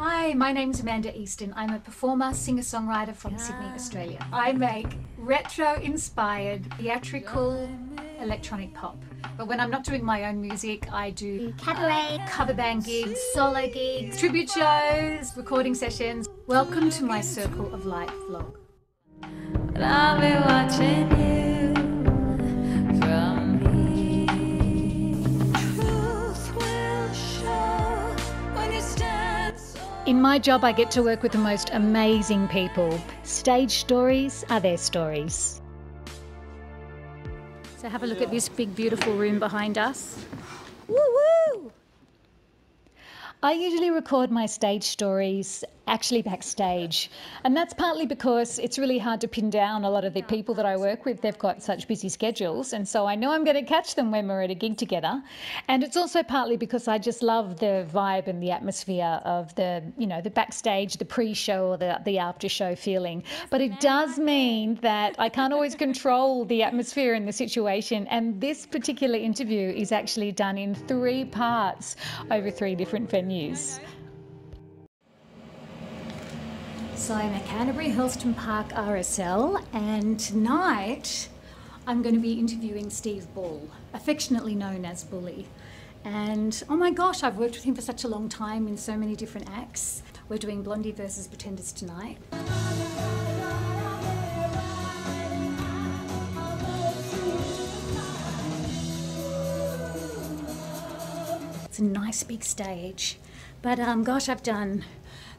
Hi, my name's Amanda Easton. I'm a performer, singer-songwriter from Sydney, Australia. I make retro-inspired, theatrical, electronic pop. But when I'm not doing my own music, I do cabaret, cover band gigs, solo gigs, tribute shows, recording sessions. Welcome to my Circle of Life vlog. And I'll be watching you from here. Truth will show when you stand so. In my job, I get to work with the most amazing people. Stage stories are their stories. So have a look at this big, beautiful room behind us. Woo-woo! I usually record my stage stories actually backstage, and that's partly because it's really hard to pin down a lot of the people that I work with. They've got such busy schedules, and so I know I'm going to catch them when we're at a gig together. And it's also partly because I just love the vibe and the atmosphere of the, you know, the backstage, the pre-show or the after-show feeling. But it does mean that I can't always control the atmosphere and the situation, and this particular interview is actually done in 3 parts over 3 different venues. So I'm at Canterbury-Helston Park RSL, and tonight I'm going to be interviewing Steve Bull, affectionately known as Bully. And oh my gosh, I've worked with him for such a long time in so many different acts. We're doing Blondie versus Pretenders tonight. A nice big stage, but gosh, I've done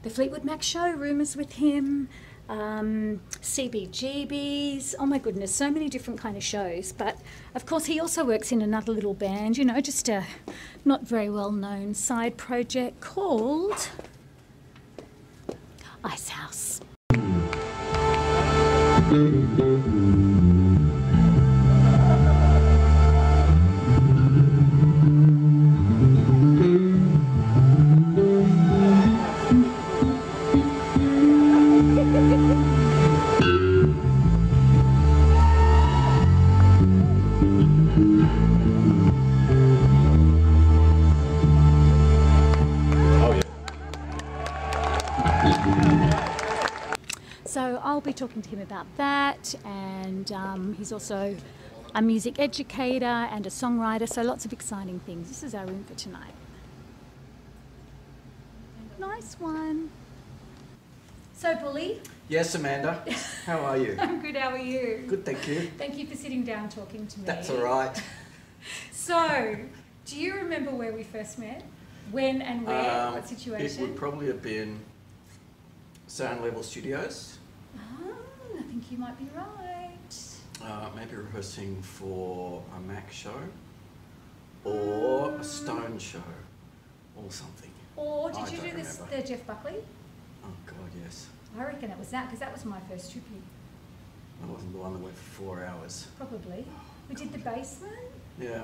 the Fleetwood Mac Show, Rumours with him, CBGB's, oh my goodness, so many different kind of shows. But of course he also works in another little band, you know, just a not very well known side project called Icehouse. I'll be talking to him about that, and he's also a music educator and a songwriter, so lots of exciting things. This is our room for tonight. Nice one. So, Bully. Yes, Amanda. How are you? I'm good, how are you? Good, thank you. Thank you for sitting down talking to me. That's all right. So, do you remember where we first met? When and where? What situation? It would probably have been Sound Level Studios. I think you might be right. Maybe rehearsing for a Mac show, or a Stone show, or something. Or did you do this, the Jeff Buckley? Oh God, yes. I reckon it was that, because that was my first trip here. That wasn't the one that went for 4 hours. Probably. Oh, we did the basement? Yeah.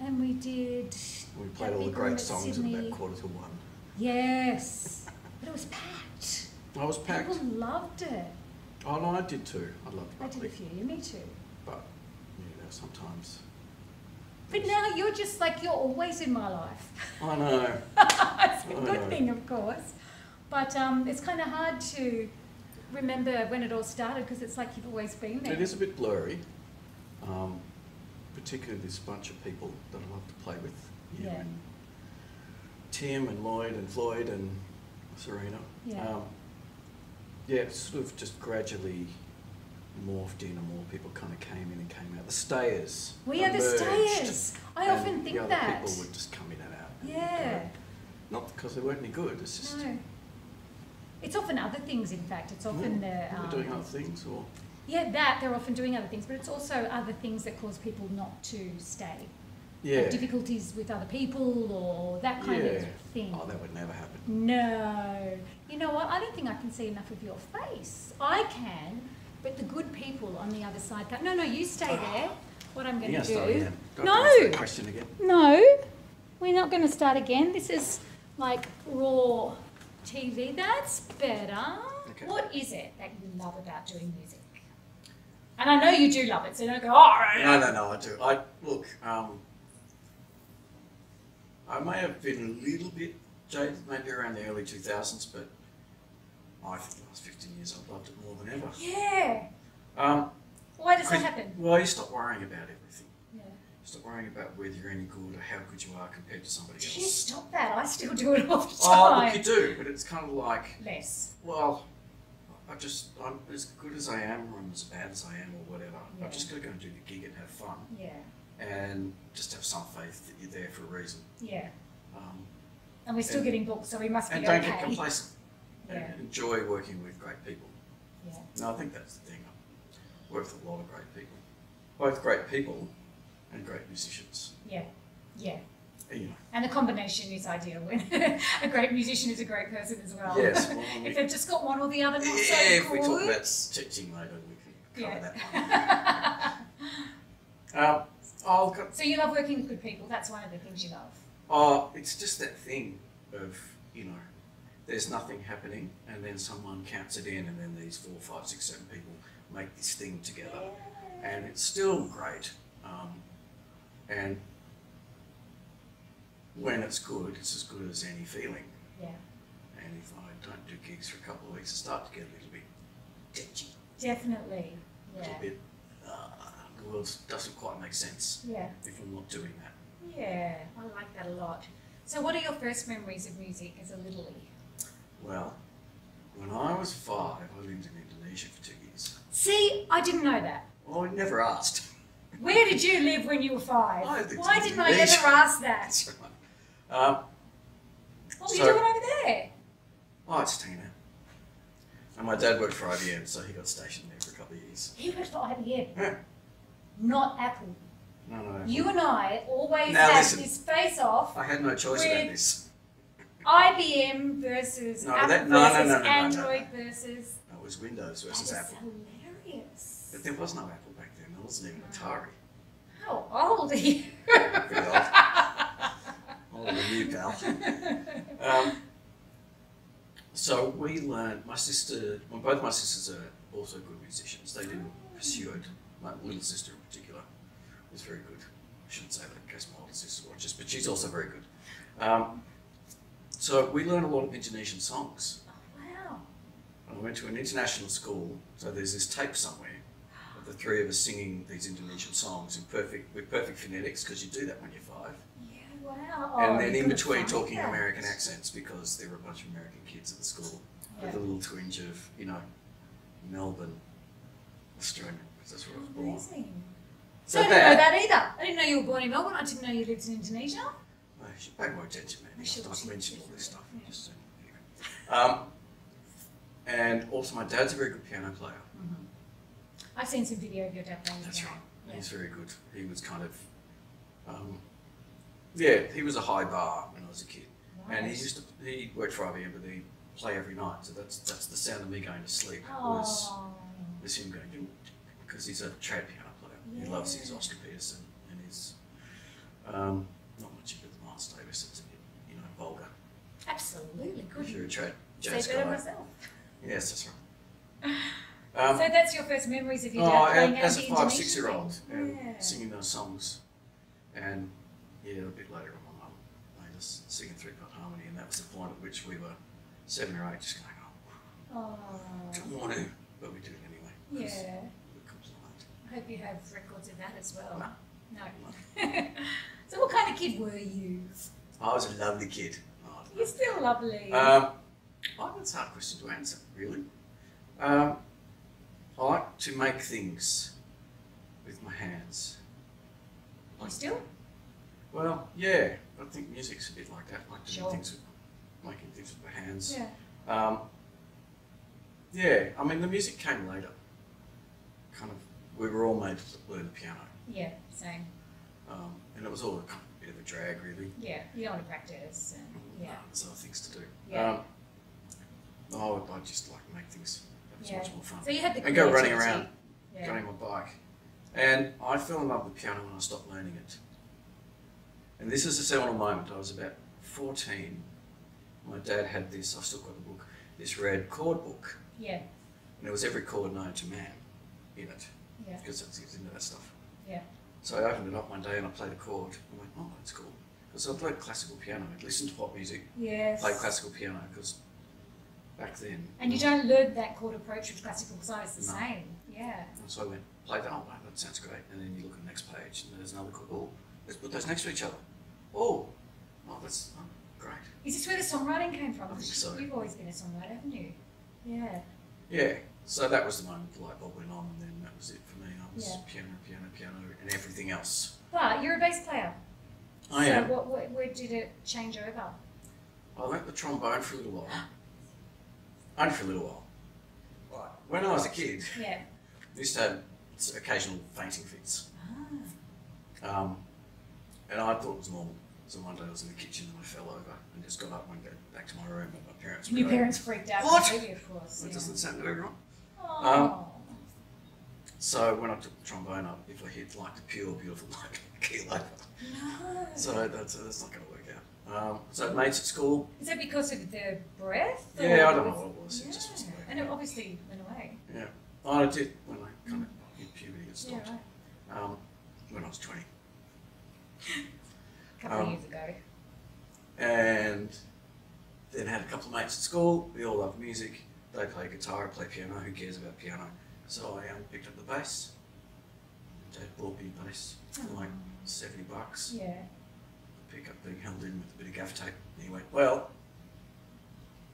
And we did... We played all the great songs at about 1:45. Yes. But it was packed. I was packed. People loved it. Oh, no, I did too. I loved Buckley. I did a few. Me too. But, you know, sometimes... But now you're just like, you're always in my life. I know. It's a good thing, of course. But it's kind of hard to remember when it all started, because it's like you've always been there. It is a bit blurry. Particularly this bunch of people that I love to play with. Yeah. And Tim and Lloyd and Floyd and Serena. Yeah. Yeah, it sort of just gradually morphed in, and more people kind of came in and came out. The stayers. We are the stayers. I often think that. The other people would just come in and out. Yeah. Not because they weren't any good. It's just. No. It's often other things. In fact, it's often the. They're doing other things, or. Yeah, that they're often doing other things, but it's also other things that cause people not to stay. Yeah. Like difficulties with other people or that kind of thing. Oh, that would never happen. No. You know what? I don't think I can see enough of your face. I can, but the good people on the other side go, no, no, you stay there. What I'm going to do... No. Question again. No. We're not going to start again. This is like raw TV. That's better. Okay. What is it that you love about doing music? And I know you do love it, so don't go, oh. No, no, no, I do. I, look, I may have been a little bit dated, maybe around the early 2000s, but I think the last 15 years I've loved it more than ever. Yeah. Why does that happen? Well, you stop worrying about everything. Yeah. You stop worrying about whether you're any good or how good you are compared to somebody else. Geez, stop that. I still do it all the time. Oh, look, you do, but it's kind of like... less. Well, I'm as good as I am or I'm as bad as I am or whatever. Yeah. I've just got to go and do the gig and have fun. Yeah. And just have some faith that you're there for a reason. Yeah. And we're still getting booked, so we must be okay. And don't get complacent. Yeah. And enjoy working with great people. Yeah. No, I think that's the thing. I've worked with a lot of great people. Both great people and great musicians. Yeah. Yeah. You know. And the combination is ideal. A great musician is a great person as well. Yes. Well, if they've just got one or the other, not so good. Yeah, if we talk about teaching later, we can cover that one. So you love working with good people. That's one of the things you love. Oh, it's just that thing of, you know, there's nothing happening and then someone counts it in and then these 4, 5, 6, 7 people make this thing together. Yeah. And it's still great. And when it's good, it's as good as any feeling. Yeah. And if I don't do gigs for a couple of weeks, I start to get a little bit touchy. Definitely. Yeah. A little bit, the world doesn't quite make sense. Yeah. If I'm not doing that. Yeah, I like that a lot. So what are your first memories of music as a littlie? Well, when I was 5, I lived in Indonesia for 2 years. See, I didn't know that. Well, I never asked. Where did you live when you were 5? Why didn't I ever ask that? That's right. What were you doing over there? I was a teenager. And my dad worked for IBM, so he got stationed there for a couple of years. He worked for IBM? Yeah. Not Apple. No, no. You and I always had this face-off. I had no choice about this. IBM versus Apple versus Android versus... No, it was Windows versus Apple. That is hilarious. But there was no Apple back then. There wasn't even Atari. How old are you? Pretty old. Older than you, pal. So we learned... My sister... Well, both my sisters are also good musicians. They didn't pursue it. My little sister in particular is very good. I shouldn't say that in case my older sister watches, but she's also very good. So we learned a lot of Indonesian songs. Oh, wow. And I went to an international school, so there's this tape somewhere of the three of us singing these Indonesian songs in with perfect phonetics, because you do that when you're 5. Yeah, wow. And then in between talking American accents, because there were a bunch of American kids at the school with a little twinge of, you know, Melbourne, Australia, because that's where I was born. Amazing. So I didn't know that either. I didn't know you were born in Melbourne. I didn't know you lived in Indonesia. Well, you should pay more attention, man. I've mentioned all this stuff. Yeah. And also, my dad's a very good piano player. Mm-hmm. I've seen some video of your dad playing. That's right. Yeah. He's very good. He was kind of, he was a high bar when I was a kid, and he worked for IBM, but he play every night. So that's the sound of me going to sleep. Was him going to, because he's a trad piano player. Yeah. He loves his Oscar Peterson and his not much of it. Miles Davis, it's a bit, you know, vulgar. Absolutely, good. If you're a jazz guy. Myself. Yes, that's right. So that's your first memories of your dad playing out as a 5, 6-year-old and singing those songs, and a bit later on my mum made us singing three-part harmony, and that was the point at which we were 7 or 8, just going, don't want to, but we do it anyway. Yeah. We're compliant. I hope you have records of that as well. No. So what kind of kid were you? I was a lovely kid. You're still lovely. That's a hard question to answer, really. I like to make things with my hands. You still? Well, yeah. I think music's a bit like that. I like doing things with, making things with my hands. Yeah. I mean, the music came later. Kind of, we were all made to learn the piano. Yeah, same. And it was all a bit of a drag, really. Yeah, you don't want to practice. There's other things to do. Yeah. I just like to make things. That was much more fun. So you had the and go running around, going on my bike. And I fell in love with piano when I stopped learning it. And this is a seminal moment. I was about 14. My dad had this, I've still got the book, this red chord book. Yeah. And it was every chord known to man in it. Yeah. Because he was into that stuff. Yeah. So I opened it up one day and I played a chord. I went, oh, that's cool. because I played classical piano. I'd listen to pop music, play classical piano, because back then... And you don't learn that chord approach with classical, because I was the same. Yeah. And so I went, played that, oh, wow, that sounds great. And then you look at the next page, and there's another chord. Oh, let's put those next to each other. Oh, oh, that's great. Is this where the songwriting came from? I think so. You've always been a songwriter, haven't you? Yeah. Yeah. So that was the moment the light bulb went on, and then that was it for me. I was piano, and everything else. But you're a bass player. I am. So what, where did it change over? I learnt the trombone for a little while. Only for a little while. Right. When I was a kid, I used to have occasional fainting fits. Ah. And I thought it was normal. So one day I was in the kitchen and I fell over and just got up and went back to my room, and my parents were parents freaked out. What? Maybe, of course. That doesn't sound to everyone. So when I took the trombone up, if I hit like the pure, beautiful note, I'd keel over. No. So that's not going to work out. So mates at school. Is that because of the breath? Yeah, I don't know what it was. Yeah. It just wasn't working. And it obviously went away. Yeah. I did when I kind of hit puberty and stopped. Yeah, right. When I was 20. A couple of years ago. And then had a couple of mates at school. We all love music. They play guitar, I play piano. Who cares about piano? So I picked up the bass. Dad bought me a bass for like $70. Yeah. The pickup being held in with a bit of gaff tape. And he went, well,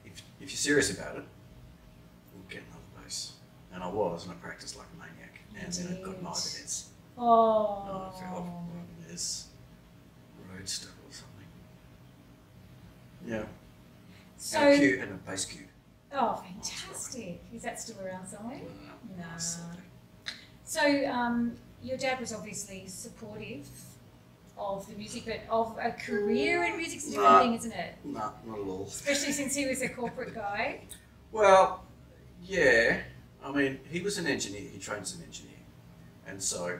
if you're serious about it, we'll get another bass. And I was, and I practiced like a maniac. And then I got my evidence. Oh. I fell off this roadster or something. Yeah. So and a cube and a bass cube. Oh, fantastic. Is that still around somewhere? No. So your dad was obviously supportive of the music, but of a career in music's a different thing, isn't it? No, not at all. Especially since he was a corporate guy. Well, yeah. I mean, he was an engineer. He trained as an engineer. And so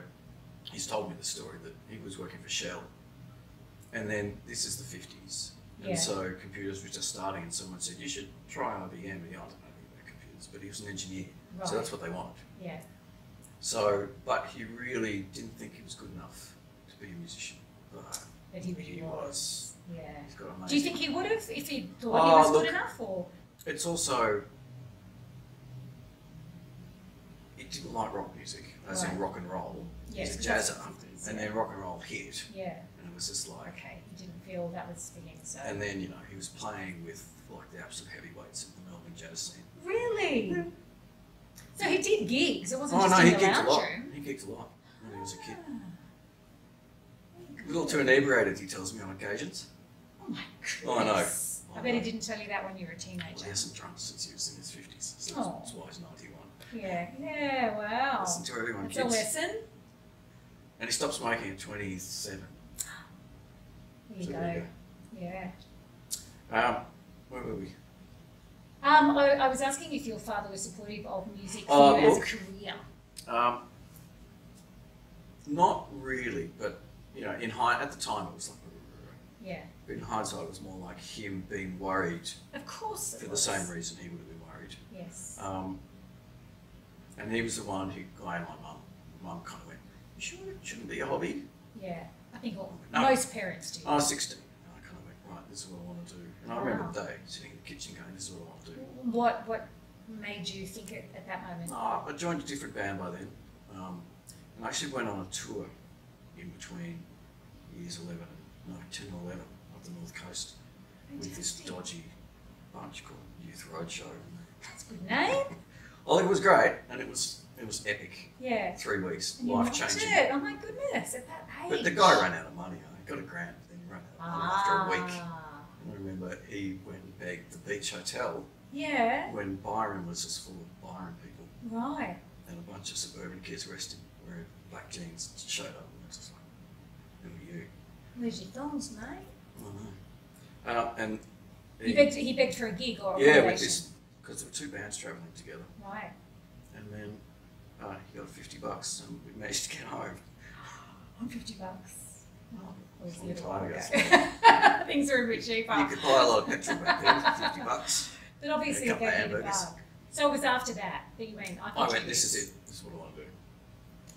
he's told me the story that he was working for Shell. And then this is the 50s. And so computers were just starting, and someone said, you should try IBM. And I don't know about computers, but he was an engineer. Right. So that's what they wanted. Yeah. So, but he really didn't think he was good enough to be a musician. But he really was. Yeah. He's got amazing. Do you think he would have if he thought he was good enough? Or? It's also, he didn't like rock music, as in rock and roll. Yes, he's a jazzer, and then rock and roll hit. Yeah. And it was just like... Okay, he didn't feel that was for him, so... And then, you know, he was playing with, like, the absolute heavyweights of the Melbourne jazz scene. Really? Yeah. So he did gigs, it wasn't just in the lounge room? He gigged a lot when he was a kid. A little too inebriated, he tells me, on occasions. Oh, my goodness. I know. I bet he didn't tell you that when you were a teenager. Well, he hasn't drunk since he was in his 50s, so that's why he's 91. Yeah, yeah, wow. Listen to everyone, that's kids. It's a lesson. And he stopped smoking at 27. There you go. Yeah. Where were we? I was asking if your father was supportive of music for you as a career. Not really, but you know, at the time it was like. Yeah. But in hindsight, it was more like him being worried. Of course. For the same reason he would have been worried. Yes. And he was the one who, I and my mum, kind of went, you sure it shouldn't be a hobby? Yeah, I think most parents do. I was 16, and I kind of went, right, this is what I want to do. And I remember the day, sitting in the kitchen going, this is what I want to do. What made you think it at that moment? I joined a different band by then, and I actually went on a tour in between years 10 and 11 up the North Coast with this dodgy bunch called Youth Roadshow. That's a good name. Well, it was great, and it was epic. Yeah. 3 weeks, life-changing. Oh my goodness, at that age. But the guy ran out of money. He got $1 grand, then he ran out of money after a week. And I remember he went and begged the Beach Hotel. Yeah. When Byron was just full of Byron people. Right. And a bunch of suburban kids rested wearing black jeans showed up, and I was just like, who are you? Where's your thongs, mate? I know. And he begged for a gig or a accommodation. Because there were two bands travelling together. Right. And then he got $50 and we managed to get home. On $50? Oh, was a long time ago. Things are a bit cheaper. You could buy a lot of petrol back then for $50. But obviously a couple of hamburgers. So it was after that you went, I went, this is it. This is what I want to do.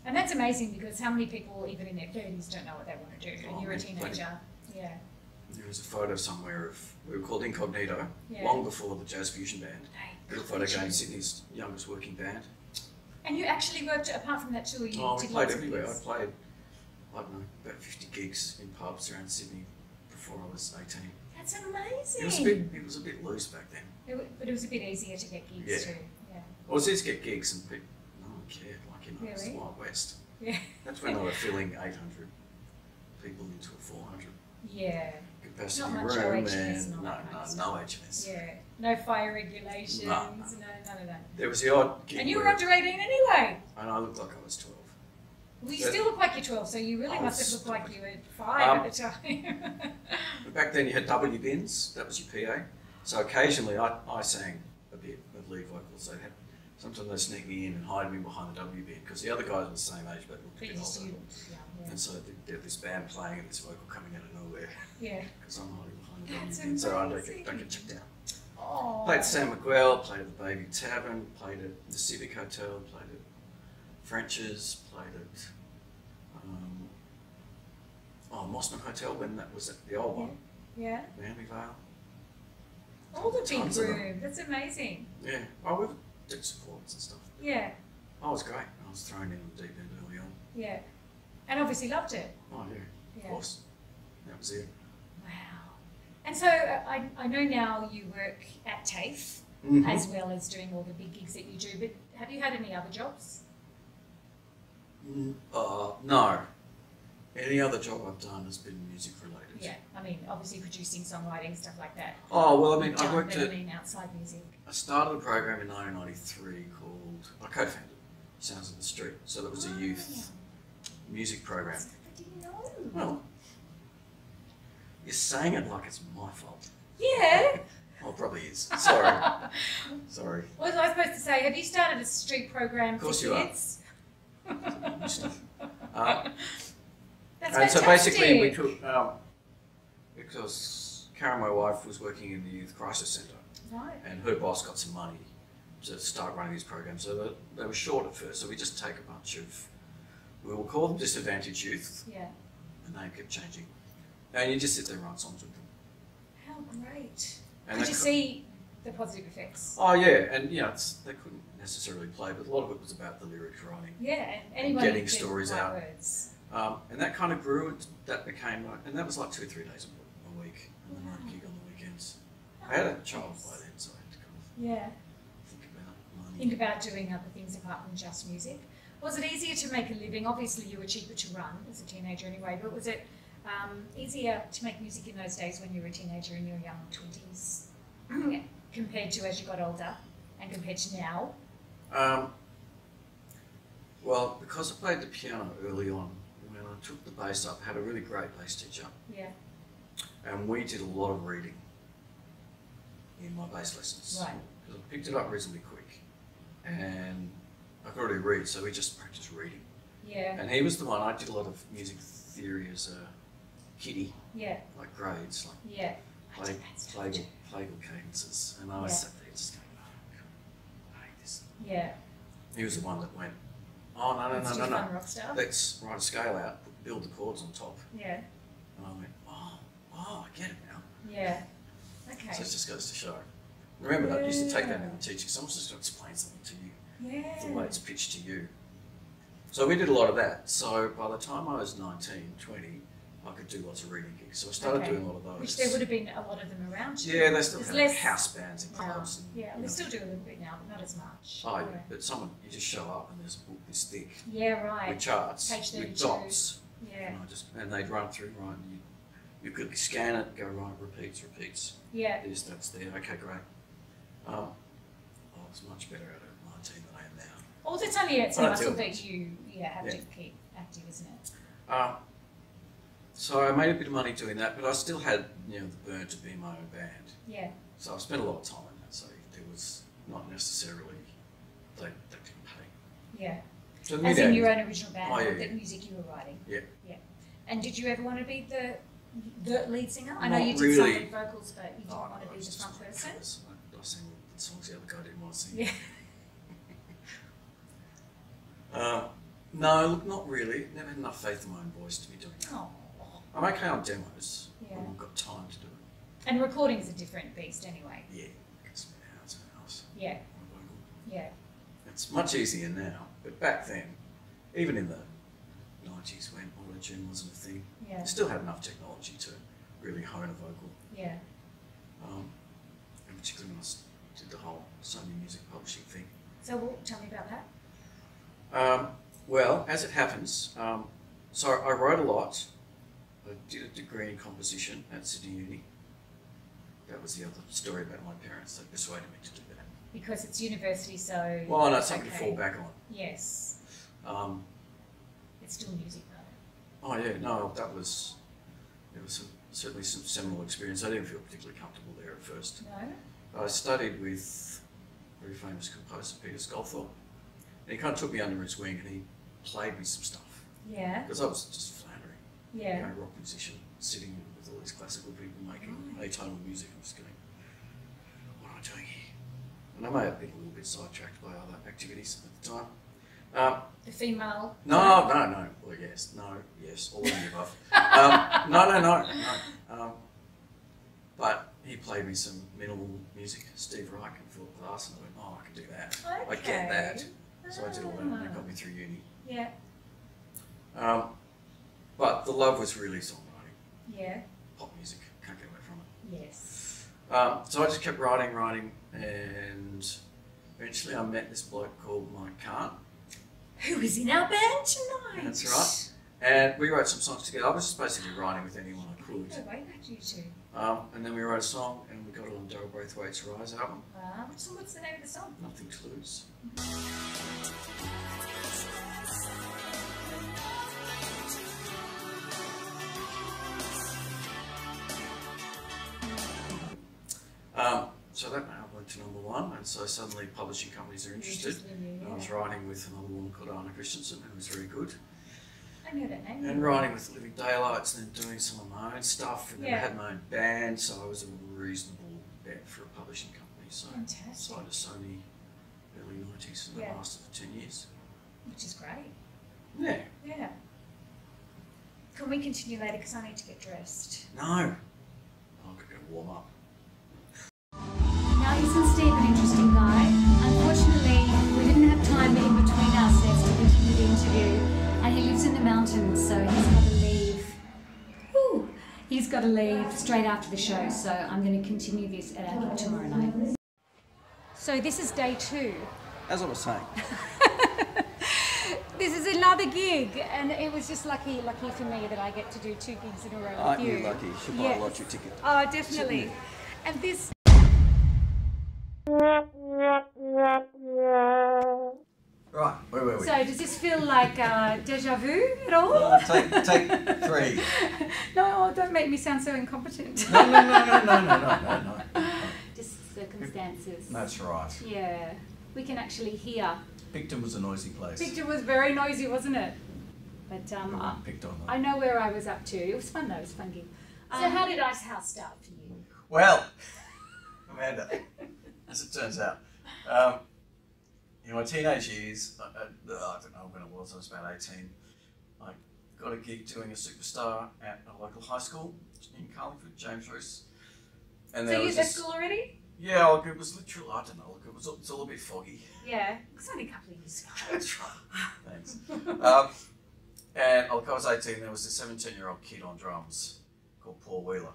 And that's amazing because how many people even in their 30s don't know what they want to do? And you're a teenager. Yeah. There was a photo somewhere of, we were called Incognito, yeah, long before the Jazz Fusion Band. Little photo game, Sydney's youngest working band. And you actually worked, apart from that too, you did lots of gigs? Oh, I played everywhere. I played, I don't know, about 50 gigs in pubs around Sydney before I was 18. That's amazing. It was a bit loose back then. But it was a bit easier to get gigs too. Yeah. Well, it was easy to get gigs and people, no one cared, like, you know, really? It was the Wild West. Yeah. That's when they were filling 800 people into a 400. Yeah. Capacity not much room and no HMS. Yeah. No fire regulations, no, none of that. There was the odd gig. And you were under 18 anyway. And I looked like I was 12. Well, you still look like you're 12, so you really must have looked like you were 5 at the time. But back then you had W bins, that was your PA. So occasionally I sang a bit with lead vocals. They had, sometimes they'd sneak me in and hide me behind the W bin because the other guys were the same age but looked a bit older. Yeah. And so they had this band playing and this vocal coming out of nowhere. Yeah. Because I'm hiding behind the W bin, so I don't get checked out. Aww. Played at San Miguel, played at the Baby Tavern, played at the Civic Hotel, played at French's, played at Mossman Hotel when that was the old one. Yeah. Miami Vale. All the big room. That's amazing. Yeah. Oh, we did supports and stuff. Yeah. I was great. I was thrown in the deep end early on. Yeah. And obviously loved it. Oh yeah. Of course. That was it. And so I know now you work at TAFE as well as doing all the big gigs that you do, but have you had any other jobs? No. Any other job I've done has been music related. Yeah, I mean, obviously producing, songwriting, stuff like that. Oh, well, I mean, I worked at... outside music. I started a program in 1993 called... I co-founded Sounds of the Street. So that was a youth music program. I didn't know. Well, you're saying it like it's my fault. Yeah. Well, it probably is. Sorry. Sorry. What was I supposed to say? Have you started a street program for kids? Of course you are. That's fantastic. And so basically we took, because Karen, my wife, was working in the Youth Crisis Centre. Right. And her boss got some money to start running these programs. So they were short at first. So we just take a bunch of, we will call them disadvantaged youth. Yeah. The name kept changing. And you just sit there and write songs with them. How great. And could you see the positive effects? Oh yeah, and you know, they couldn't necessarily play, but a lot of it was about the lyrics writing. Yeah, and getting stories out. Words. And that kind of grew, that became like, and that was like 2 or 3 days a week, and then I'd gig on the weekends. I had a child by then, so I had to kind of think about money. Think about doing other things apart from just music. Was it easier to make a living? Obviously you were cheaper to run as a teenager anyway, but was it easier to make music in those days when you were a teenager in your young 20s compared to as you got older and compared to now? Well, because I played the piano early on, when I took the bass up, I had a really great bass teacher. Yeah. And we did a lot of reading in my bass lessons. Right. Because I picked it up reasonably quick and I could already read, so we just practiced reading. Yeah. And he was the one, I did a lot of music theory as a kiddie, like grades, like plagal cadences, and I always sat there just going, oh, I hate this. Yeah. He was the one that went, oh no, let's write a scale out, build the chords on top. Yeah. And I went, oh, I get it now. Yeah. Okay. So it just goes to show. Remember, I used to take that in the teacher, because I was just going to explain something to you, the way it's pitched to you. So we did a lot of that. So by the time I was 19, 20, I could do lots of reading gigs. So I started doing a lot of those. Which there would have been a lot of them around. Yeah, they still had house bands and clubs. And, yeah, they still do a little bit now, but not as much. Oh, yeah. But someone, you just show up and there's a book this thick. Yeah, right. With charts, with dots. Yeah. And, they'd run through, right? You could scan it, go right, repeats, repeats. Yeah. This, that's there. Okay, great. I was much better at 19 than I am now. Although it's only a muscle that you have to keep active, isn't it? So I made a bit of money doing that, but I still had the burn to be my own band. Yeah. So I spent a lot of time in that. So there was not necessarily they didn't pay. Yeah. So as in your own original band, the music you were writing. Yeah. Yeah. And did you ever want to be the lead singer? I know you did some vocals, but you didn't want to be the front person. I sang songs the other guy didn't want to sing. Yeah. No, look, not really. Never had enough faith in my own voice to be doing that. I'm okay on demos. Yeah. We haven't got time to do it. And recording's a different beast anyway. Yeah, it's been out somewhere else. Yeah. Yeah. It's much easier now, but back then, even in the 90s when auto-tune wasn't a thing, yeah. Still had enough technology to really hone a vocal. Yeah. And particularly when I did the whole Sony Music Publishing thing. So tell me about that. Well, as it happens, so I wrote a lot. I did a degree in composition at Sydney Uni. That was the other story about my parents. They persuaded me to do that. Because it's university, so... Well, no, something okay to fall back on. Yes. It's still music, though. Oh, yeah, no, that was... It was certainly some seminal experience. I didn't feel particularly comfortable there at first. No? I studied with a very famous composer, Peter Sculthorpe. And he kind of took me under his wing and he played me some stuff. Yeah. Because I was just floundering. Yeah. You know, rock musician, sitting with all these classical people making atonal music. I'm just going, what am I doing here? And I may have been a little bit sidetracked by other activities at the time. The female? No. Well, yes. No, yes. All of the above. No. But he played me some minimal music. Steve Reich and Philip Glass. And I went, oh, I can do that. Okay. I get that. So I did all that and it got me through uni. Yeah. But the love was really songwriting. Yeah. Pop music. Can't get away from it. Yes. So I just kept writing. And eventually I met this bloke called Mike Carr, who is in our band tonight. That's right. And we wrote some songs together. I was just basically writing with anyone I could. No way, you two. And then we wrote a song and we got it on Daryl Braithwaite's Rise album. Wow. So what's the name of the song? Nothing to Lose. So that to number one, and so suddenly publishing companies are interested. Yeah. And I was writing with another woman called Anna Christensen, who was very good. I know that name. And writing with Living Daylights and then doing some of my own stuff, and then I had my own band, so I was a reasonable bet for a publishing company. So I signed to Sony early 90s and I lasted for 10 years. Which is great. Yeah. Yeah. Can we continue later because I need to get dressed? No. I'm going to go warm up. Isn't Steve an interesting guy? Unfortunately, we didn't have time in between our sets to continue the interview, and he lives in the mountains, so he's got to leave. Whew. He's got to leave straight after the show, so I'm going to continue this at our gig tomorrow night. So this is day 2. As I was saying. This is another gig, and it was just lucky for me that I get to do 2 gigs in a row with you. Aren't you lucky? You should buy a lottery ticket. Oh, definitely. And this... Right, where were we? So does this feel like deja vu at all? Oh, take 3. No, don't make me sound so incompetent. No. Just circumstances. That's right. Yeah, we can actually hear. Picton was a noisy place. Picton was very noisy, wasn't it? But picked on that. I know where I was up to. It was fun though, it was a fun gig. So how did Icehouse start for you? Well, Amanda, as it turns out, in my teenage years, I don't know when it was, I was about 18, I got a gig doing a superstar at a local high school in Carlingford, James Roos. And so you were at school already? Yeah, like it was literally, I don't know, like it was all a bit foggy. Yeah, it's only a couple of years ago. That's right, thanks. And like I was 18, there was a 17-year-old kid on drums called Paul Wheeler.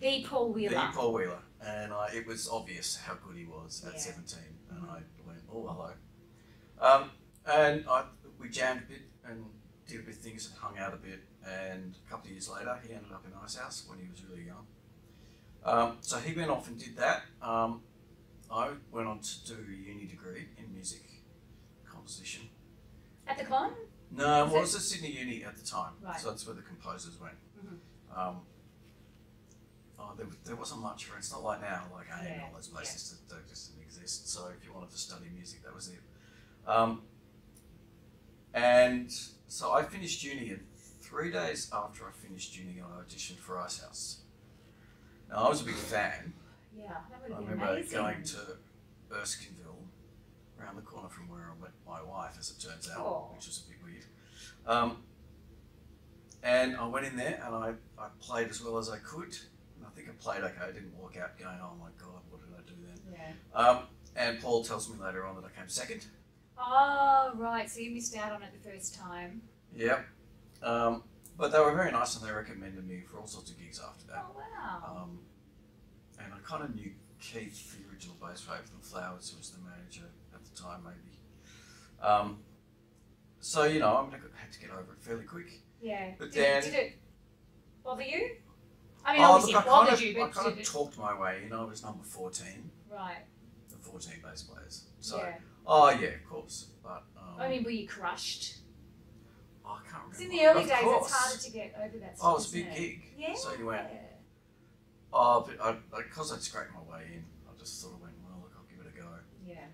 The Paul Wheeler. And it was obvious how good he was at 17, and I went, oh, hello. And we jammed a bit and did a bit of things and hung out a bit, and a couple of years later, he ended up in Icehouse when he was really young. So he went off and did that. I went on to do a uni degree in music composition. At the con? No, well, it was at Sydney Uni at the time, right. So that's where the composers went. Mm-hmm. Oh, there wasn't much for it. It's not like now, like AIM and all those places that just didn't exist. So if you wanted to study music, that was it. And so I finished uni, and 3 days after I finished uni, I auditioned for Icehouse. Now, I was a big fan. Yeah, that would have been amazing. I remember going to Erskineville, around the corner from where I met my wife, as it turns out, which was a bit weird. And I went in there and I played as well as I could. And I think I played okay. I didn't walk out going, oh my God, what did I do then? Yeah. And Paul tells me later on that I came second. Oh, right. So you missed out on it the first time. Yep. But they were very nice and they recommended me for all sorts of gigs after that. Oh, wow. And I kind of knew Keith, the original bass player from the Flowers, who was the manager at the time, maybe. So, you know, I had to get over it fairly quick. Yeah. But then, did it bother you? I mean, obviously it bothered you, but I kind of talked my way, you know, I was number 14. Right. The 14 bass players. So, yeah. Oh, yeah, of course. But, I mean, were you crushed? Oh, I can't remember. Because in the early days, it's harder to get over that sort of thing. Oh, it's a big gig. Yeah. So you went, oh, but because I'd scraped my way in, I just sort of went, well, look, I'll give it a go. Yeah.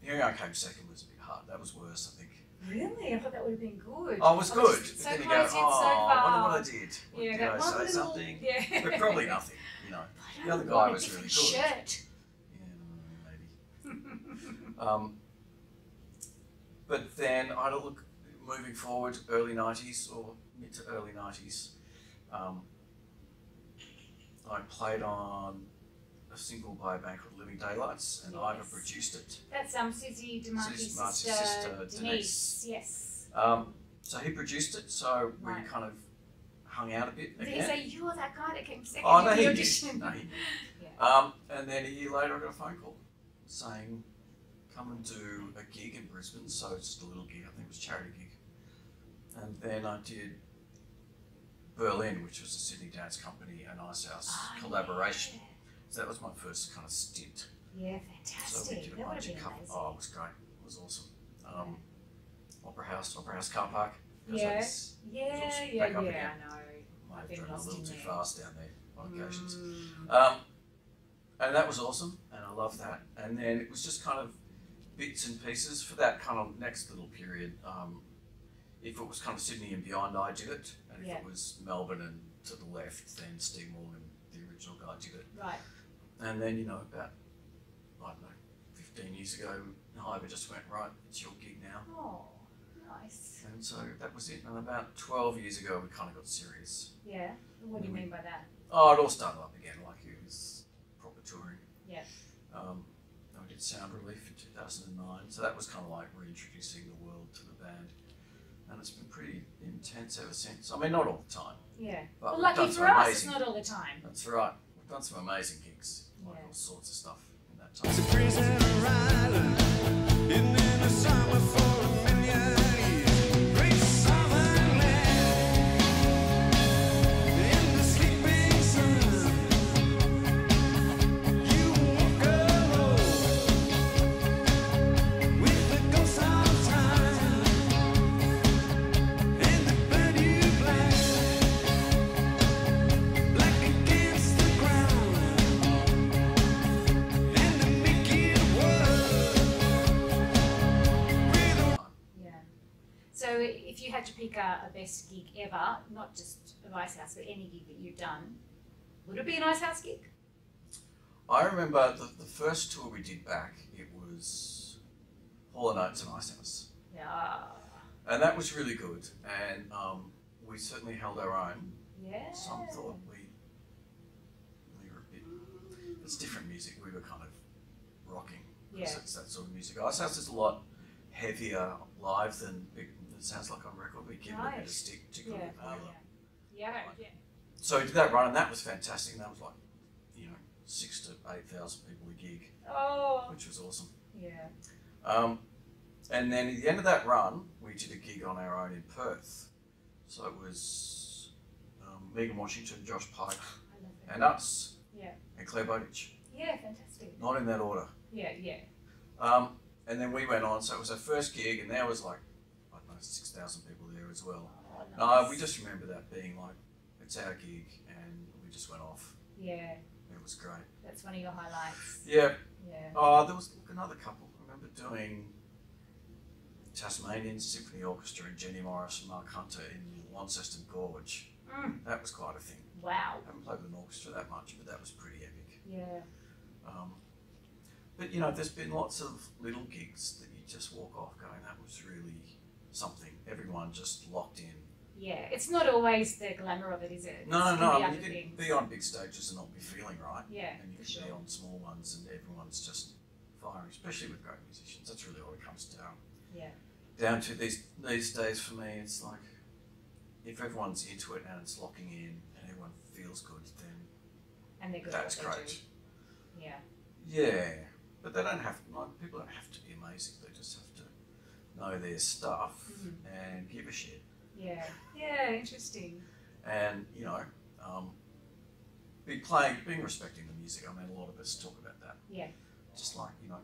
Hearing I came second was a bit hard. That was worse, I think. Really? I thought that would have been good. Oh, it was good. But so then you go, oh, I wonder what I did. What, yeah, did I say little, something? Yeah. But probably nothing, you know. The other guy was really good. Shirt. Yeah, maybe. But then I'd look, moving forward, early 90s or mid to early 90s, I played on a single by a band called Living Daylights, and yes. Ida produced it. That's Susie DeMarcy's sister, Denise. Yes. So he produced it, so we kind of hung out a bit. Did he say, you're that guy that came second in the audition? No, he did. And then a year later I got a phone call saying, come and do a gig in Brisbane, so it's just a little gig, I think it was a charity gig. And then I did Berlin, which was a Sydney Dance Company and Icehouse collaboration. Yeah. So that was my first kind of stint. Yeah, fantastic. So we did a bunch of cover. Oh, it was great. It was awesome. Opera House car park. Yeah, I know. I might have driven a little too fast down there on occasions. And that was awesome, and I loved that. And then it was just kind of bits and pieces for that kind of next little period. If it was kind of Sydney and beyond, I did it. And if it was Melbourne and to the left, then Steve Morgan, the original guy, did it. Right. And then, you know, about, I don't know, 15 years ago, Hyber just went, right, it's your gig now. Oh, nice. And so that was it. And about 12 years ago, we kind of got serious. Yeah. What do you mean by that? Oh, it all started up again, like it was proper touring. Yeah. And we did Sound Relief in 2009. So that was kind of like reintroducing the world to the band. And it's been pretty intense ever since. I mean, not all the time. Yeah. But well, lucky for us, it's not all the time. That's right. We've done some amazing gigs, like all sorts of stuff in that time. It's a prisoner island, and then a summer for a million years. Great southern land, in the sleeping sun. You walk alone, with the ghost of time. And the blood you black, black against the ground. And the naked world. Yeah. So if you had to pick a best gig ever, not just of Icehouse, but any gig that you've done, would it be an Icehouse gig? I remember the first tour we did back, it was Hall & Oates and Icehouse. Yeah. And that was really good, and we certainly held our own. Yeah. Some thought we were a bit, it's different music, we were kind of rocking, because it's that sort of music. Icehouse is a lot heavier live than it sounds like on record, we give it a bit of stick, particularly with Mailer. Yeah. So we did that run, and that was fantastic, and that was like, you know, 6,000 to 8,000 people a gig, which was awesome. Yeah. And then at the end of that run, we did a gig on our own in Perth. So it was Megan Washington, Josh Pike, and us, and Claire Bowditch. Yeah, fantastic. Not in that order. Yeah. And then we went on, so it was our first gig, and there was like, I don't know, 6,000 people there as well. Oh, nice. We just remember that being like, it's our gig, and we just went off. Yeah. It was great. That's one of your highlights. Yeah. Oh, there was another couple. I remember doing Tasmanian Symphony Orchestra and Jenny Morris and Mark Hunter in Launceston Gorge. That was quite a thing. Wow. I haven't played with an orchestra that much, but that was pretty epic. Yeah. But you know, there's been lots of little gigs that you just walk off going, that was really something. Everyone just locked in. Yeah, it's not always the glamour of it, is it? No. I mean, you can be on big stages and not be feeling right. Yeah, and you can be on small ones and everyone's just firing, especially with great musicians. That's really all it comes down. Yeah. Down to these days for me, it's like if everyone's into it and it's locking in and everyone feels good, then that's great. Yeah. Yeah, but they don't have to, like, people don't have to be amazing. They just have to know their stuff and give a shit. Yeah. Yeah. Interesting. And you know, being respecting the music. I mean, a lot of us talk about that. Yeah. Just like, you know,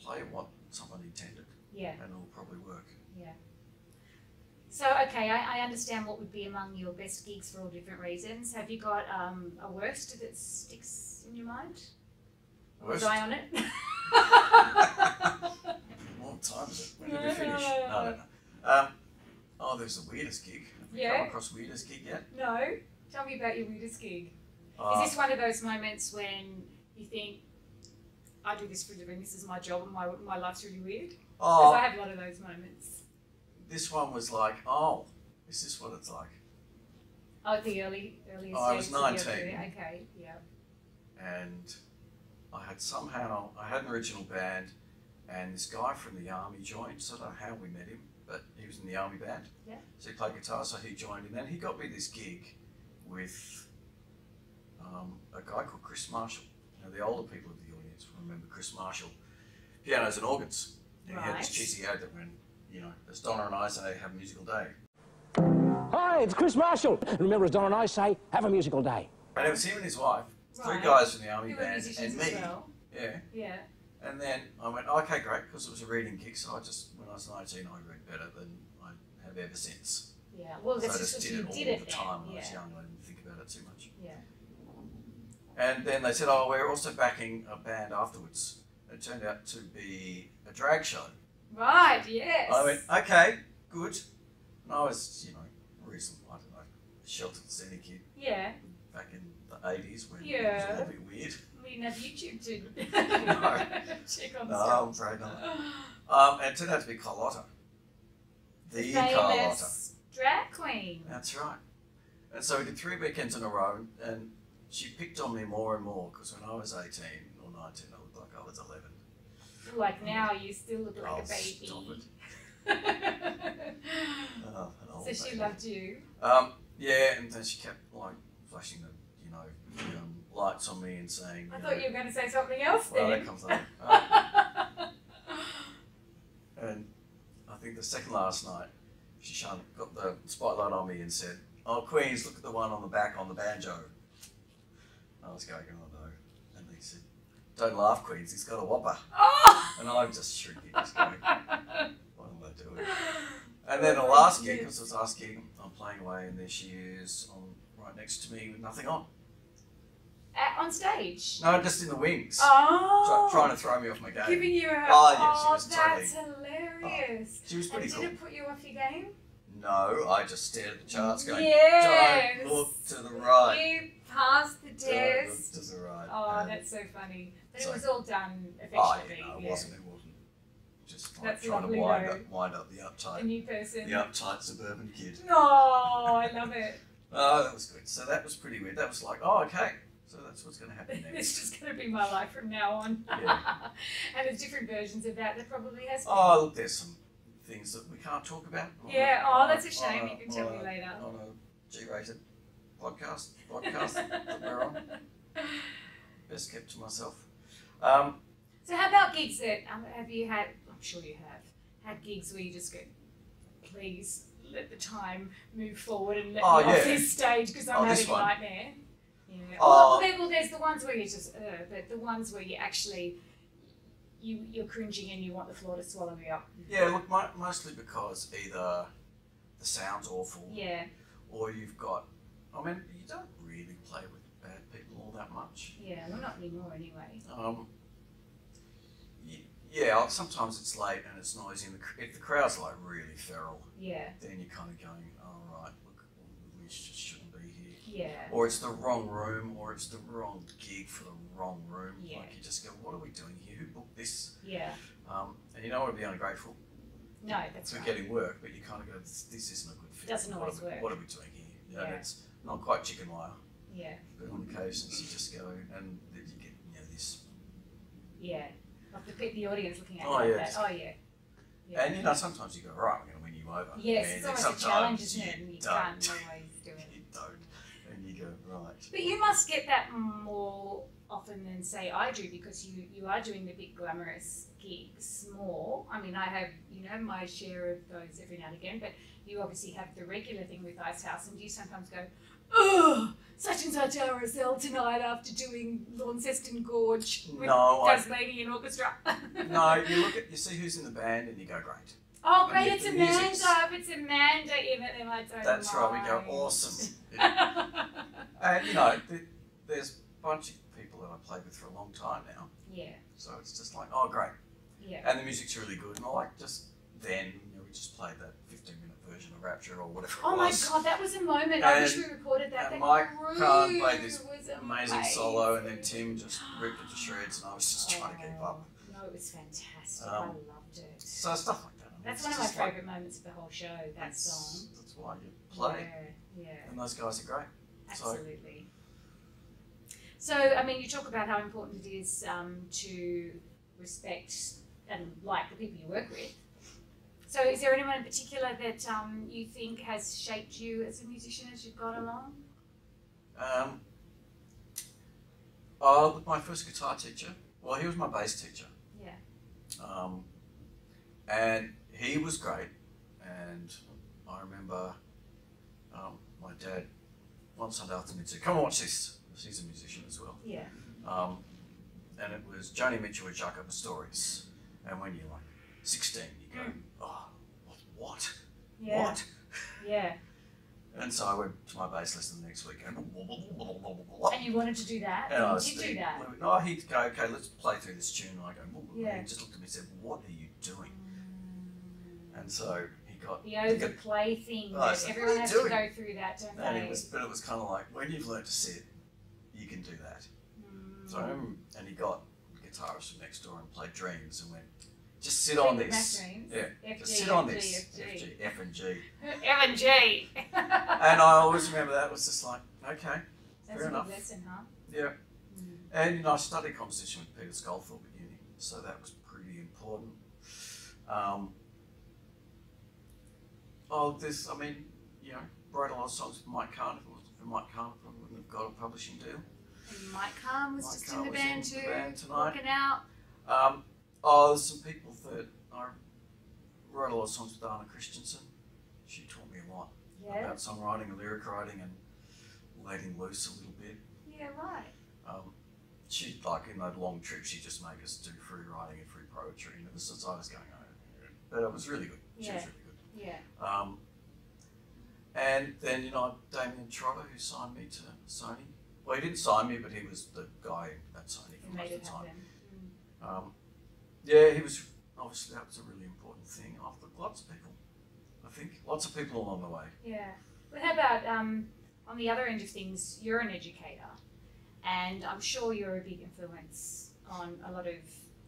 play what someone intended. Yeah. And it'll probably work. Yeah. So okay, I understand what would be among your best gigs for all different reasons. Have you got a worst that sticks in your mind? Worst? Die on it. What time is it? When did we finish? No. Oh, there's the weirdest gig. Have you come across weirdest gig yet? No. Tell me about your weirdest gig. Is this one of those moments when you think, I do this for a living, this is my job and my life's really weird? Because I have a lot of those moments. This one was like, oh, is this what it's like? Oh, the earliest. I was 19. Okay, yeah. And I had an original band, and this guy from the army joined, so I don't know how we met him. But he was in the army band, yeah. So he played guitar, so he joined, and then he got me this gig with a guy called Chris Marshall. Now, the older people of the audience will remember Chris Marshall, pianos and organs. And he had this cheesy ad that went, you know, as Donna and I say, have a musical day. Hi, it's Chris Marshall. And remember, as Donna and I say, have a musical day. And it was him and his wife, three guys from the army band, and me. Well. Yeah. Yeah. And then I went, okay, great, because it was a reading gig, so I just, when I was 19, I read better than I have ever since. Yeah, well, that's so just I did it all the time when I was young, and I didn't think about it too much. Yeah. And then they said, oh, we're also backing a band afterwards. It turned out to be a drag show. Right, yes. I went, okay, good. And I was, you know, reasonable, I don't know, sheltered city kid. Yeah. Back in the 80s when it was a little bit weird. Enough YouTube to check on stuff. I'm afraid not. And it turned out to be Carlotta. The Carlotta. Drag queen. That's right. And so we did 3 weekends in a row, and she picked on me more and more, because when I was 18 or 19, I looked like I was 11. Like now, you still look like a baby. Stop it. So she loved you. Yeah, and then she kept like flashing the, you know, lights on me and saying... I thought you were going to say something else then. Well, that comes later. And I think the second last night, she got the spotlight on me and said, oh, Queens, look at the one on the back on the banjo. And I was going, oh no. And they said, don't laugh, Queens, he's got a whopper. Oh! And I'm just shrieking, just going, what am I doing? And then the last gig, because I was asking, I'm playing away, and there she is right next to me with nothing on. On stage? No, just in the wings. Oh! Trying to throw me off my game. Giving you a... Oh, yeah, she was that's totally, hilarious. She was pretty cool. And did it put you off your game? No, I just stared at the charts going, don't look to the right. You passed the test. Don't look to the right. Oh, that's so funny. But it was all done affectionately. Oh, yeah, no, it wasn't. It wasn't. Just like trying to wind up the uptight. The new person. The uptight suburban kid. Oh, I love it. Oh, that was good. So that was pretty weird. That was like, oh, okay. So that's what's going to happen next. It's just going to be my life from now on. Yeah. And there's different versions of that probably has been. Oh, look, there's some things that we can't talk about. Yeah, that's a shame. You can tell me later. On a G-rated podcast that we're on. Best kept to myself. So how about gigs that have you had, I'm sure you had gigs where you just go, please let the time move forward and let me off this stage because I'm having a nightmare. Yeah. Well, there's the ones where you just, but the ones where you actually, you're cringing and you want the floor to swallow you up. Yeah, look, mostly because either the sound's awful, or you've got, I mean, you don't really play with bad people all that much. Yeah, well, not anymore anyway. Yeah, sometimes it's late and it's noisy, and if the crowd's like really feral, then you're kind of going, all right, look, we should. Yeah. Or it's the wrong room, or it's the wrong gig for the wrong room. Yeah. Like you just go, what are we doing here? Who booked this? Yeah. And you know what would be ungrateful? No, that's right. Getting work, but you kind of go, this isn't a good fit. Doesn't always work. What are we doing here? You know, yeah. It's not quite chicken wire. Yeah. But on occasions you just go and you get, you know, this. Yeah. Like the audience looking at you. Oh, yeah. Like, oh, yeah. Yeah. And, you know, sometimes you go, right, we're going to win you over. Yes, and it's always a challenge, isn't it? And you can't always do it. You don't. And you go, right. But you must get that more often than, say, I do, because you are doing the big glamorous gigs more. I mean, I have, you know, my share of those every now and again, but you obviously have the regular thing with Icehouse, and you sometimes go, oh, such and such RSL tonight after doing Launceston Gorge with this lady in orchestra. No, you see who's in the band and you go, great. Oh, great, it's Amanda. If it's Amanda, even they might don't. That's right, we go, awesome. And, you know, there's a bunch of people that I've played with for a long time now. Yeah. So it's just like, oh, great. Yeah. And the music's really good. And I like just then, you know, we just played that 15-minute version of Rapture or whatever. Oh my God, that was a moment. And I wish we recorded that. And Mike Carr played this amazing solo, and then Tim just ripped it to shreds, and I was just trying to keep up. No, it was fantastic. I loved it. So stuff like that. I mean, that's one of my favourite moments of the whole show. That song. That's why you play. Yeah, yeah. And those guys are great. Absolutely. So I mean, you talk about how important it is to respect and like the people you work with. So is there anyone in particular that you think has shaped you as a musician as you've gone along? My first guitar teacher, well, he was my bass teacher. Yeah. And he was great. And I remember my dad one Sunday afternoon said, come and watch this. He's a musician as well. Yeah. And it was Joni Mitchell with Jaco Pastorius. And when you're like 16, you go, oh, what? Yeah. What? Yeah. And so I went to my bass lesson the next weekend. And you wanted to do that? And I did do that? No, he'd go, okay, let's play through this tune. And I go, yeah. He just looked at me and said, what are you doing? And so he got the overplay thing. Said, everyone has to go through that, don't they? And it was kind of like, when you've learned to sit, you can do that. So I remember, and he got a guitarist from next door and played Dreams and went, just sit on this. Yeah. FG, just sit on this. FG, F and G. F and G. And I always remember that was just like, okay, fair enough. That's a good lesson, huh? Yeah. Mm. And you know, I studied composition with Peter Sculthorpe at uni, so that was pretty important. I mean, you know, wrote a lot of songs with Mike Carr. If it wasn't for Mike Carr, I wouldn't have got a publishing deal. And Mike Carr was just in the band too, walking out. There's some people that I wrote a lot of songs with. Anna Christensen. She taught me a lot about songwriting and lyric writing and letting loose a little bit. Yeah, right. She'd like in that long trip, she'd just make us do free writing and free poetry. And ever since I was going over, but it was really good. She was really good. Yeah. And then you know Damien Trotter, who signed me to Sony. Well, he didn't sign me, but he was the guy at Sony for most of the time. Yeah, he was, obviously that was a really important thing. I've got lots of people, I think. Lots of people along the way. Yeah. Well, how about, on the other end of things, you're an educator, and I'm sure you're a big influence on a lot of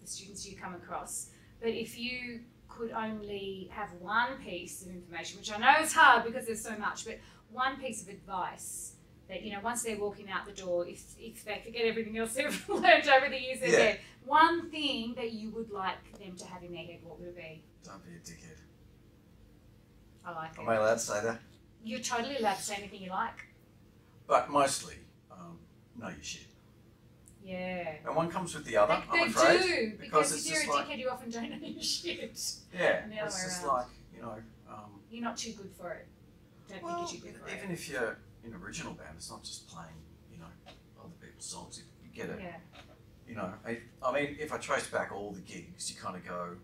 the students you come across. But if you could only have one piece of information, which I know is hard because there's so much, but one piece of advice that, you know, once they're walking out the door, if they forget everything else they've learned over the years, they're there. One thing that you would like them to have in their head, what would it be? Don't be a dickhead. I like it. Am I allowed to say that? You're totally allowed to say anything you like. But mostly, know your shit. Yeah. And one comes with the other, I'm afraid. They do, because if you're a dickhead, you often don't know your shit. Yeah, it's just like, you know... you're not too good for it. Don't think you're too good for it. Even if you're... in original band, it's not just playing, you know, other people's songs. You get it, you know. I mean, if I trace back all the gigs, you kind of go,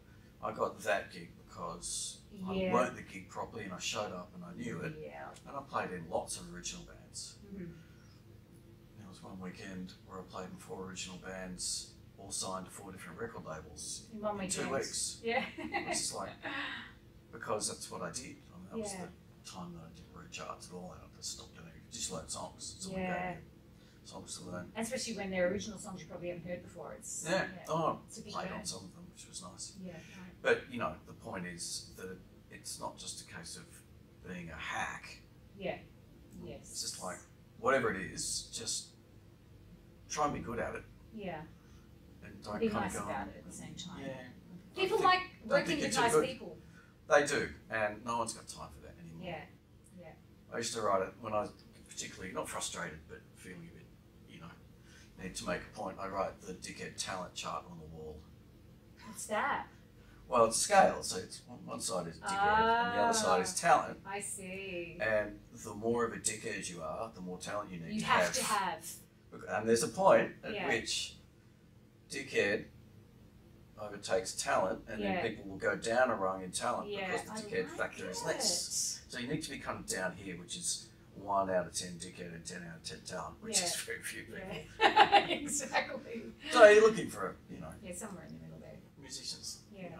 I got that gig because I learned the gig properly and I showed up and I knew it. Yeah. And I played in lots of original bands. There was one weekend where I played in 4 original bands, all signed to 4 different record labels in 2 weeks. Yeah. It's just like, because that's what I did. I mean, that was the time that I didn't read charts at all. I just stopped doing it. Just learn songs. It's all obviously. And especially when they're original songs you probably haven't heard before. It's, yeah, yeah. Oh, I played on some of them, which was nice. Yeah. Right. But, you know, the point is that it's not just a case of being a hack. Yeah. Yes. It's just like, whatever it is, just try and be good at it. Yeah. And don't be nice about it at the same time. Yeah. People like working with nice people. They do, and no one's got time for that anymore. Yeah, yeah. I used to write it when I was particularly, not frustrated, but feeling a bit, you know, need to make a point. I write the dickhead talent chart on the wall. What's that? Well, it's scale, so it's one side is dickhead and the other side is talent. I see. And the more of a dickhead you are, the more talent you need to have. You have to have. And there's a point at which dickhead overtakes talent, and then people will go down a rung in talent because the dickhead factor is less. So you need to be kind of down here, which is 1 out of 10 dickhead and 10 out of 10 talent, which is very few people. Yeah. Exactly. So you're looking for, you know, somewhere in the middle there. Musicians. Yeah. You know,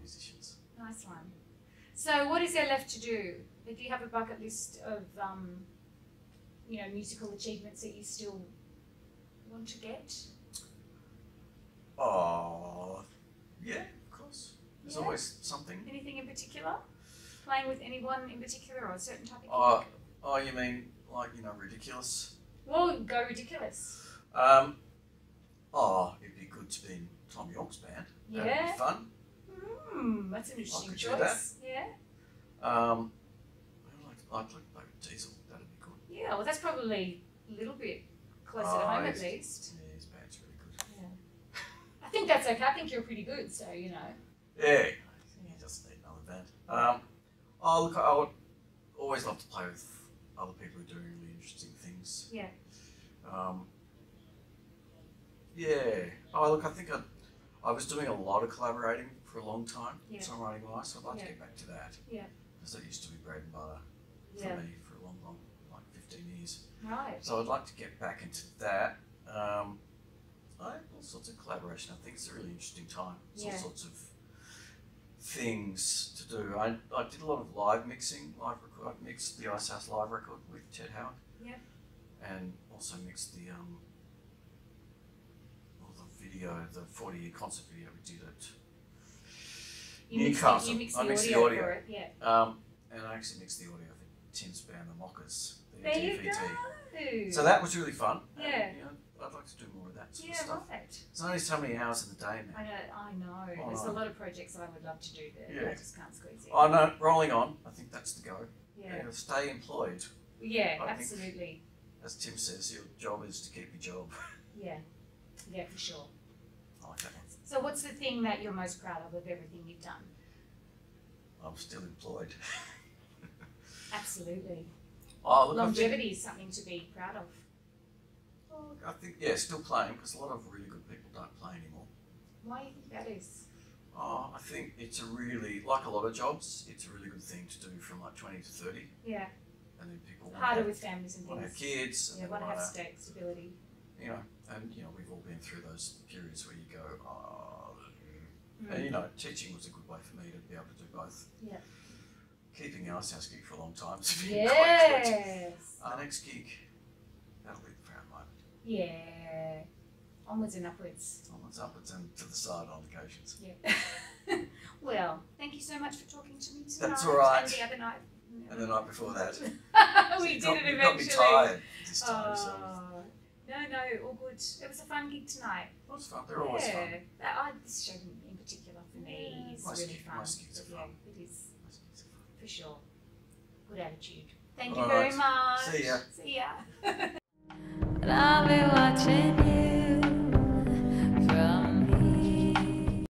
musicians. Nice one. So what is there left to do? Do you have a bucket list of, you know, musical achievements that you still want to get? Oh, yeah, of course. There's always something. Anything in particular? Playing with anyone in particular or a certain type of music? Oh, you mean like, you know, ridiculous? Well, go ridiculous. Oh, it'd be good to be in Tom York's band. Yeah. That'd be fun. Mm, that's an interesting choice. Yeah. I'd like to play with Diesel. That'd be good. Yeah, well, that's probably a little bit closer to home at least. Yeah, his band's really good. Yeah. I think that's okay. I think you're pretty good, so you know. Yeah, he doesn't need another band. Oh look, I would always love to play with other people who do really interesting things. Yeah. Yeah. Oh look, I think I was doing a lot of collaborating for a long time, songwriting wise. So I'd like to get back to that. Yeah. Because that used to be bread and butter for me for a long, long, like 15 years. Right. So I'd like to get back into that. All sorts of collaboration. I think it's a really interesting time. It's all sorts of things to do. I did a lot of live mixing, live record. I mixed the Icehouse live record with Ted Howard. Yeah. And also mixed the the video, the 40-year concert video we did at Newcastle. I mixed the audio. For it. Yeah. And I actually mixed the audio for Tim's band, The Mockers. There DVD. You go. So that was really fun. Yeah. And, you know, I'd like to do more of that sort of stuff. Right. There's only so many hours in the day now. I know. There's a lot of projects I would love to do there. Yeah. I just can't squeeze in. I know. Rolling on. I think that's the go. Yeah. You know, stay employed. Yeah, absolutely. Think, as Tim says, your job is to keep your job. Yeah. Yeah, for sure. I like that one. So what's the thing that you're most proud of everything you've done? I'm still employed. Absolutely. Oh, look, longevity is something to be proud of. I think, yeah, still playing, because a lot of really good people don't play anymore. Why do you think that is? Oh, I think it's a really, like a lot of jobs, it's a really good thing to do from like 20 to 30. Yeah. And then people harder with families and things. Have kids. Yeah, want to have stability. You know, and you know, we've all been through those periods where you go, oh. And you know, teaching was a good way for me to be able to do both. Yeah. Keeping the Icehouse gig for a long time has been quite good. Our next gig, that'll be the proud moment. Yeah. Onwards and upwards. Onwards, upwards, and to the side on occasions. Yeah. Well, thank you so much for talking to me tonight. That's all right. And the other night. No. And the night before that. We did it eventually. You got me tired this time, so. No, all good. It was a fun gig tonight. It was fun. They're always fun. This show in particular for me is really fun. Most gigs are fun. It is. Most gigs are fun. For sure. Good attitude. Thank you very much. See ya. See ya. But I'll be watching.